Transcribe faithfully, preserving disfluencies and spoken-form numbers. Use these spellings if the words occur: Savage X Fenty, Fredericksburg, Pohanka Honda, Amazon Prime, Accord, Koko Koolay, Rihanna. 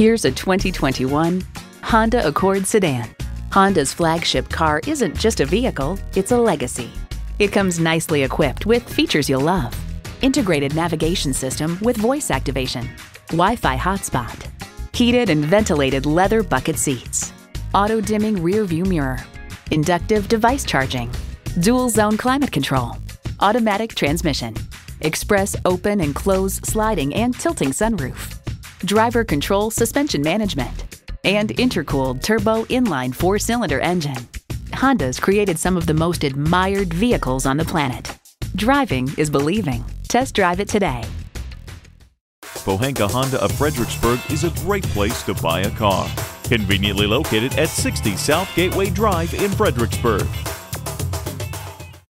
Here's a twenty twenty-one Honda Accord sedan. Honda's flagship car isn't just a vehicle, it's a legacy. It comes nicely equipped with features you'll love. Integrated navigation system with voice activation, Wi-Fi hotspot, heated and ventilated leather bucket seats, auto-dimming rear view mirror, inductive device charging, dual zone climate control, automatic transmission, express open and close sliding and tilting sunroof, driver control suspension management, and intercooled turbo inline four-cylinder engine. Honda's created some of the most admired vehicles on the planet. Driving is believing. Test drive it today. Pohanka Honda of Fredericksburg is a great place to buy a car. Conveniently located at sixty South Gateway Drive in Fredericksburg.